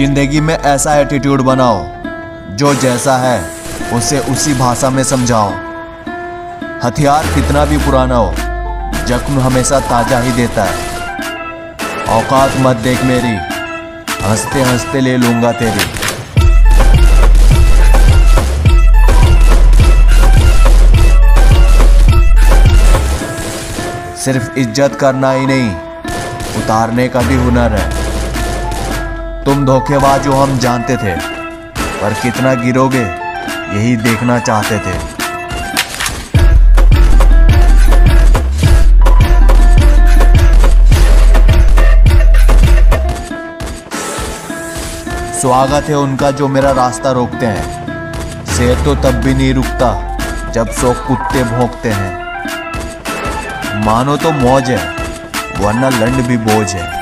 जिंदगी में ऐसा एटीट्यूड बनाओ जो जैसा है उसे उसी भाषा में समझाओ। हथियार कितना भी पुराना हो, जख्म हमेशा ताजा ही देता है। औकात मत देख मेरी, हंसते हंसते ले लूँगा तेरी। सिर्फ इज्जत करना ही नहीं, उतारने का भी हुनर है। तुम धोखेबाज हो हम जानते थे, पर कितना गिरोगे यही देखना चाहते थे। स्वागत है उनका जो मेरा रास्ता रोकते हैं। शेर तो तब भी नहीं रुकता जब सौ कुत्ते भौंकते हैं। मानो तो मौज है, वरना लंड भी बोझ है।